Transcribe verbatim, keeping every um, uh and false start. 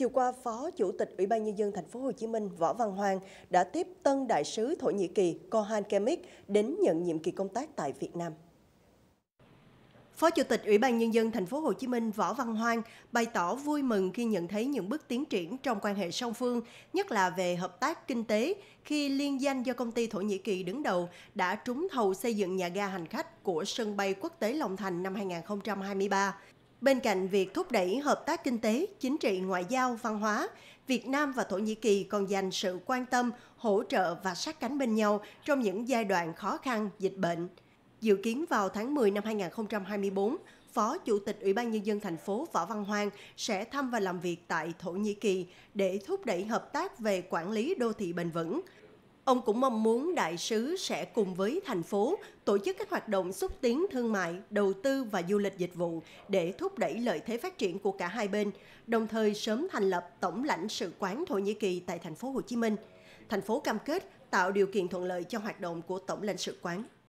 Chiều qua, Phó Chủ tịch Ủy ban Nhân dân Thành phố Hồ Chí Minh Võ Văn Hoan đã tiếp tân đại sứ Thổ Nhĩ Kỳ Korhan Kemik đến nhận nhiệm kỳ công tác tại Việt Nam. Phó Chủ tịch Ủy ban Nhân dân Thành phố Hồ Chí Minh Võ Văn Hoan bày tỏ vui mừng khi nhận thấy những bước tiến triển trong quan hệ song phương, nhất là về hợp tác kinh tế khi liên danh do công ty Thổ Nhĩ Kỳ đứng đầu đã trúng thầu xây dựng nhà ga hành khách của sân bay quốc tế Long Thành năm hai nghìn không trăm hai mươi ba. Bên cạnh việc thúc đẩy hợp tác kinh tế, chính trị, ngoại giao, văn hóa, Việt Nam và Thổ Nhĩ Kỳ còn dành sự quan tâm, hỗ trợ và sát cánh bên nhau trong những giai đoạn khó khăn, dịch bệnh. Dự kiến vào tháng mười năm hai nghìn không trăm hai mươi bốn, Phó Chủ tịch Ủy ban Nhân dân thành phố Võ Văn Hoan sẽ thăm và làm việc tại Thổ Nhĩ Kỳ để thúc đẩy hợp tác về quản lý đô thị bền vững. Ông cũng mong muốn đại sứ sẽ cùng với thành phố tổ chức các hoạt động xúc tiến thương mại, đầu tư và du lịch dịch vụ để thúc đẩy lợi thế phát triển của cả hai bên, đồng thời sớm thành lập Tổng lãnh sự quán Thổ Nhĩ Kỳ tại thành phố Hồ Chí Minh. Thành phố cam kết tạo điều kiện thuận lợi cho hoạt động của Tổng lãnh sự quán.